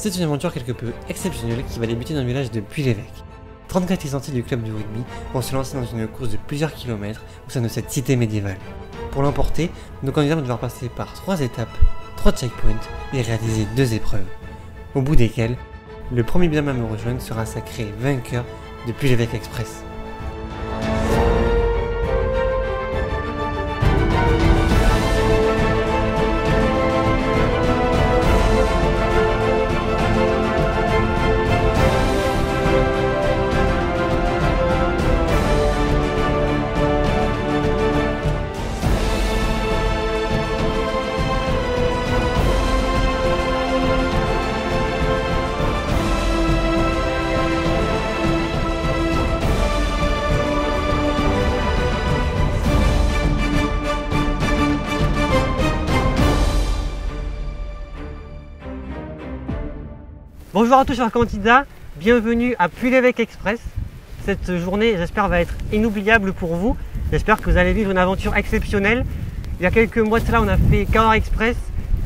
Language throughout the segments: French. C'est une aventure quelque peu exceptionnelle qui va débuter dans le village de Puy-l'Évêque. 34 licenciés du club du rugby vont se lancer dans une course de plusieurs kilomètres au sein de cette cité médiévale. Pour l'emporter, nos candidats vont devoir passer par 3 étapes, 3 checkpoints et réaliser 2 épreuves, au bout desquelles, le premier bien à me rejoindre sera sacré vainqueur de Puy-l'Évêque Express. Bonjour à tous chers candidats, bienvenue à Puy-l'Évêque Express. Cette journée, j'espère, va être inoubliable pour vous. J'espère que vous allez vivre une aventure exceptionnelle. Il y a quelques mois de cela, on a fait Cahors Express.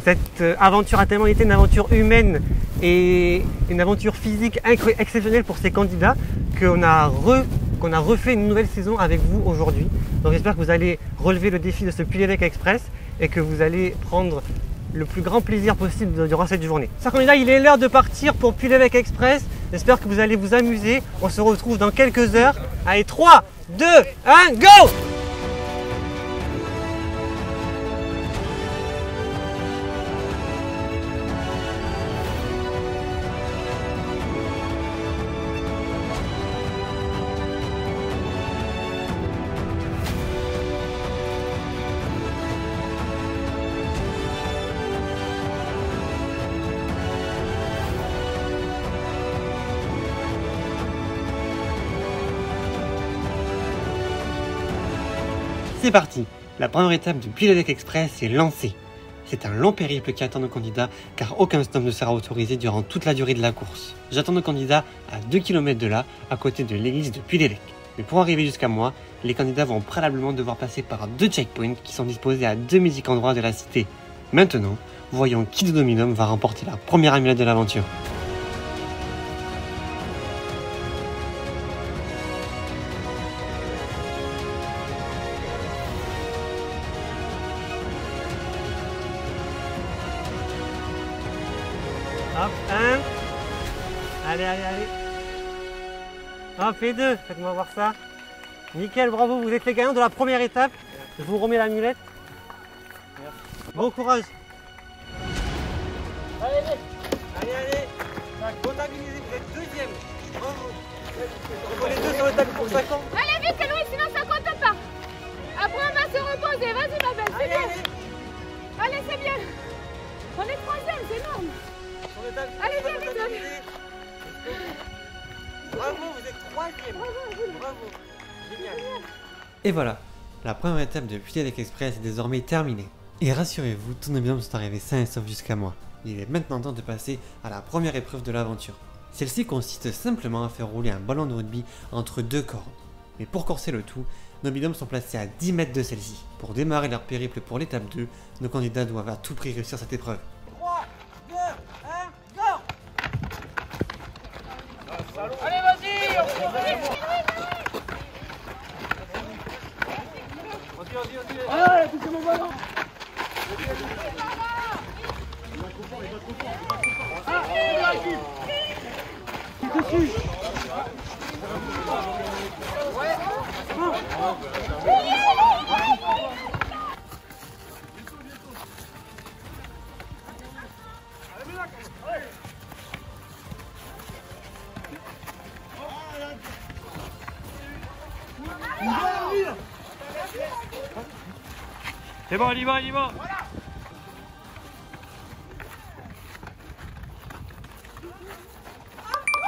Cette aventure a tellement été une aventure humaine et une aventure physique exceptionnelle pour ces candidats qu'on a refait une nouvelle saison avec vous aujourd'hui. Donc j'espère que vous allez relever le défi de ce Puy-l'Évêque Express et que vous allez prendre le plus grand plaisir possible durant cette journée. Chers candidats, il est l'heure de partir pour Puy-l'Évêque Express. J'espère que vous allez vous amuser. On se retrouve dans quelques heures. Allez, 3, 2, 1, go! C'est parti! La première étape du Puy-l'Évêque Express est lancée. C'est un long périple qui attend nos candidats car aucun stop ne sera autorisé durant toute la durée de la course. J'attends nos candidats à 2 km de là, à côté de l'église de Puy-l'Évêque. Mais pour arriver jusqu'à moi, les candidats vont préalablement devoir passer par 2 checkpoints qui sont disposés à 2 mythiques endroits de la cité. Maintenant, voyons qui de Dominum va remporter la première amulette de l'aventure. Hop, 1, allez, allez, allez, hop, et 2, faites-moi voir ça, nickel, bravo, vous êtes les gagnants de la première étape, je vous remets l'amulette, bon courage, allez, allez, allez, comptabilisez, vous êtes deuxième, bravo, on les deux sur le table pour 50, allez vite, c'est loin, sinon ça compte pas, après on va se reposer, vas-y ma belle, c'est bien, allez c'est bien, on est troisième, c'est énorme. Allez, viens, viens. Bravo, vous êtes troisième. Bravo, génial. Et voilà, la première étape de Puy-l'Évêque Express est désormais terminée. Et rassurez-vous, tous nos binômes sont arrivés sains et saufs jusqu'à moi. Il est maintenant temps de passer à la première épreuve de l'aventure. Celle-ci consiste simplement à faire rouler un ballon de rugby entre 2 cordes. Mais pour corser le tout, nos binômes sont placés à 10 mètres de celle-ci. Pour démarrer leur périple pour l'étape 2, nos candidats doivent à tout prix réussir cette épreuve. Allez, vas-y, on se retrouve. Allez, poussez mon ballon. Ah, il est dessus. C'est bon, il y va, il y va. Voilà.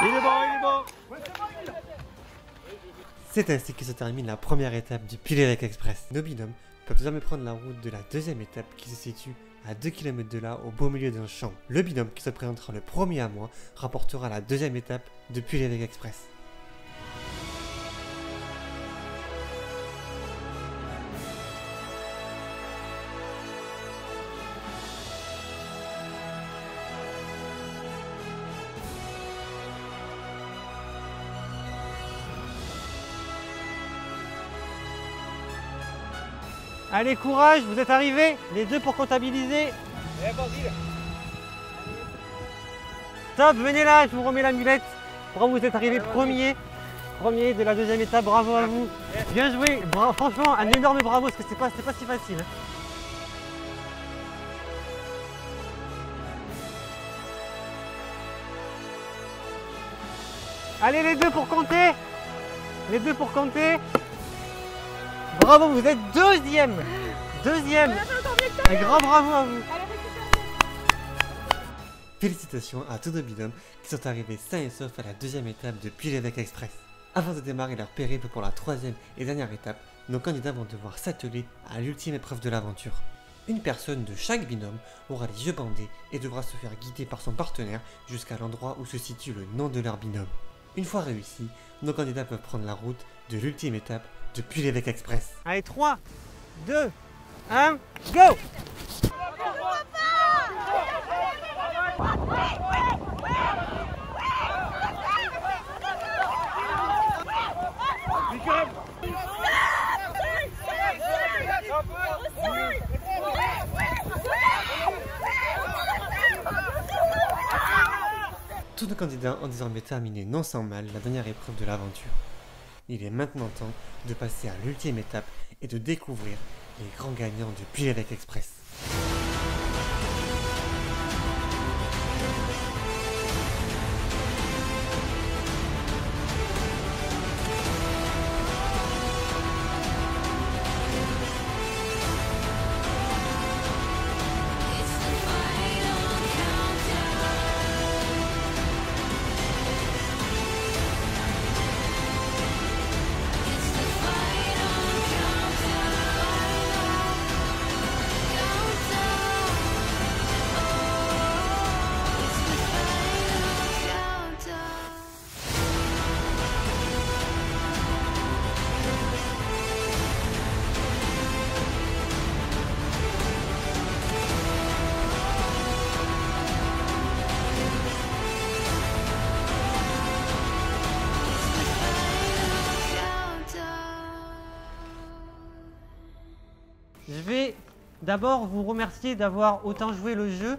Il est bon, il est bon. C'est ainsi que se termine la première étape du Puy-l'Évêque Express. Nos binômes peuvent désormais prendre la route de la deuxième étape qui se situe à 2 km de là, au beau milieu d'un champ. Le binôme qui se présentera le premier à moi rapportera la deuxième étape du Puy-l'Évêque Express. Allez, courage, vous êtes arrivés, les deux pour comptabiliser. Top, venez là, je vous remets l'amulette. Bravo, vous êtes arrivés premier de la deuxième étape, bravo à vous. Bien joué, franchement, un énorme bravo, parce que c'est pas si facile. Allez, les deux pour compter. Les deux pour compter. Bravo, vous êtes deuxième. Un grand bravo à vous. Félicitations à tous nos binômes qui sont arrivés sains et saufs à la deuxième étape de Puy-l'Évêque Express. Avant de démarrer leur périple pour la troisième et dernière étape, nos candidats vont devoir s'atteler à l'ultime épreuve de l'aventure. Une personne de chaque binôme aura les yeux bandés et devra se faire guider par son partenaire jusqu'à l'endroit où se situe le nom de leur binôme. Une fois réussi, nos candidats peuvent prendre la route de l'ultime étape de Puy-l'Évêque Express. Allez, 3, 2, 1, go! Tous nos candidats ont désormais terminé non sans mal la dernière épreuve de l'aventure. Il est maintenant temps de passer à l'ultime étape et de découvrir les grands gagnants du Puy-l'Évêque Express. Je vais d'abord vous remercier d'avoir autant joué le jeu,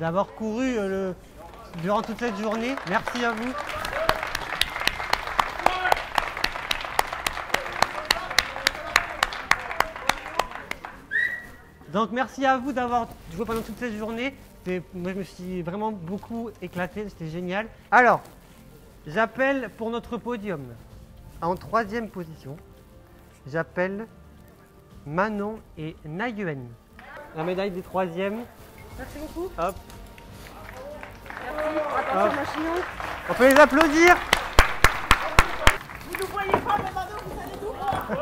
d'avoir couru durant toute cette journée. Merci à vous. Donc merci à vous d'avoir joué pendant toute cette journée. Moi, je me suis vraiment beaucoup éclaté, c'était génial. Alors, j'appelle pour notre podium. En troisième position, j'appelle Manon et Nayuen. La médaille des troisièmes. Merci beaucoup. Hop. Merci. Hop. On peut les applaudir. Vous ne voyez pas, mais Manon, vous allez tout voir. Ouais.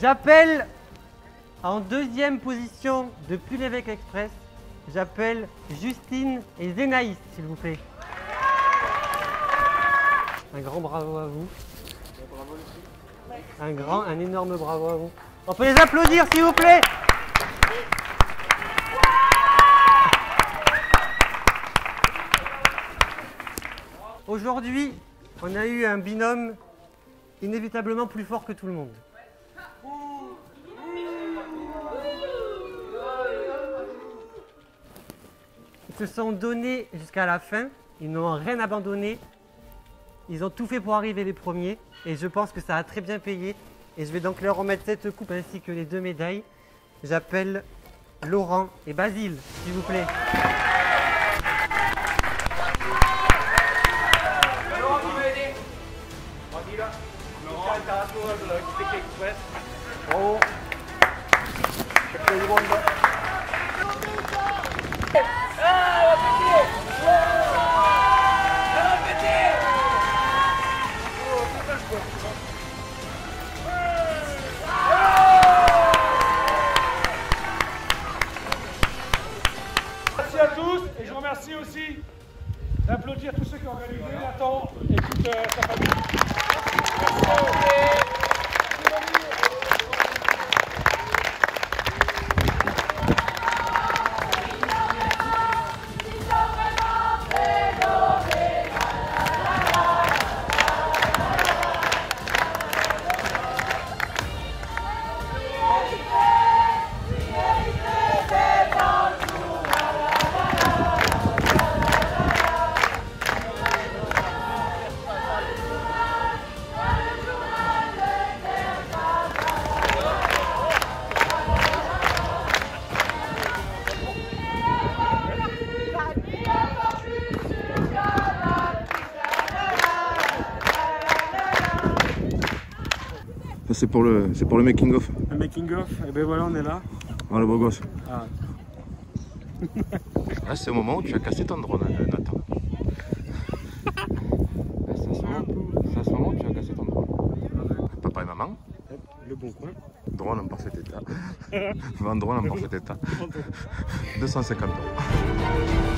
J'appelle en deuxième position de Puy-l'Évêque Express. J'appelle Justine et Zénaïs, s'il vous plaît. Un grand bravo à vous. Bravo les filles. Un énorme bravo à vous. On peut les applaudir, s'il vous plaît. Aujourd'hui, on a eu un binôme inévitablement plus fort que tout le monde. Ils se sont donnés jusqu'à la fin. Ils n'ont rien abandonné. Ils ont tout fait pour arriver les premiers et je pense que ça a très bien payé. Et je vais donc leur remettre cette coupe ainsi que les deux médailles. J'appelle Laurent et Basile, s'il vous plaît. Laurent, tu veux aider? Laurent, tu as un tour de l'Équipe Express. Bravo. Merci aussi d'applaudir tous ceux qui ont organisé, Nathan et toute sa famille. c'est pour le making of. Le making of, et ben voilà, on est là. Ah, le beau gosse. Ah. Là c'est au moment où tu as cassé ton drone, Nathan. C'est à ce moment où tu as cassé ton drone. Papa et maman. Le bon coin. Drone en parfait état. Vendre drone en parfait état. 250 euros.